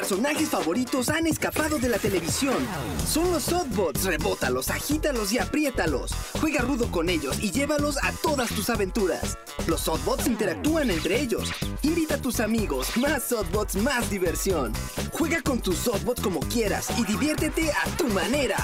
Personajes favoritos han escapado de la televisión. Son los Oddbods. Rebótalos, agítalos y apriétalos. Juega rudo con ellos y llévalos a todas tus aventuras. Los Oddbods interactúan entre ellos. Invita a tus amigos. Más Oddbods, más diversión. Juega con tus Oddbods como quieras y diviértete a tu manera.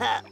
Oh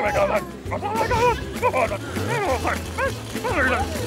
my God!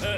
Huh?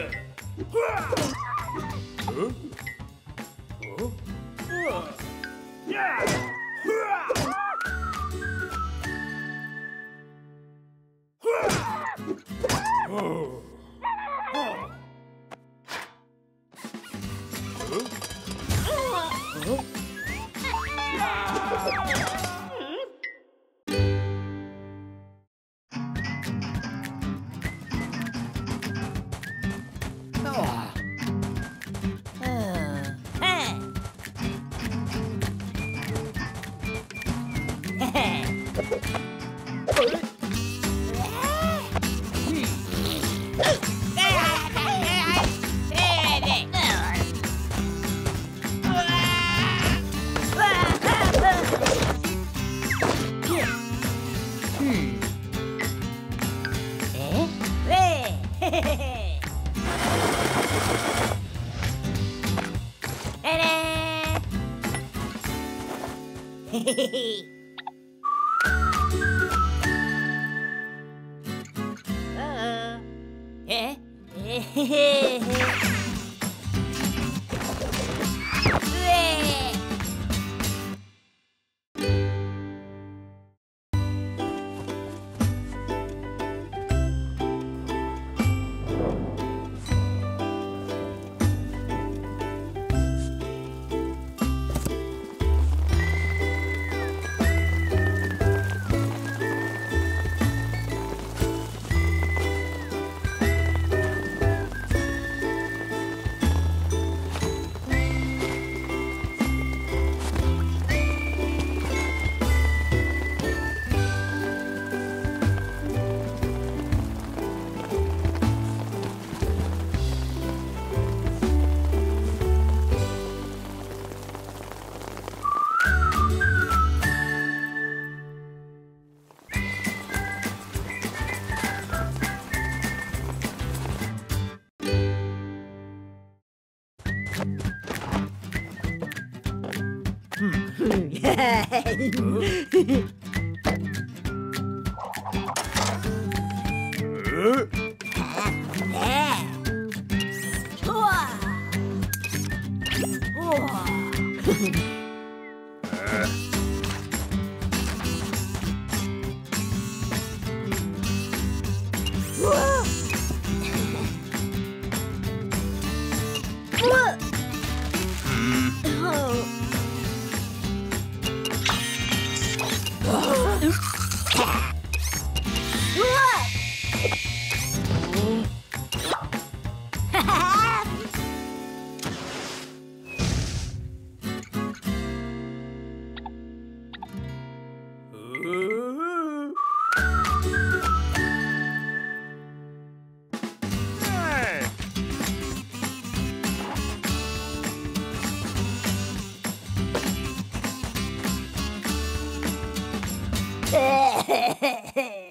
Hey!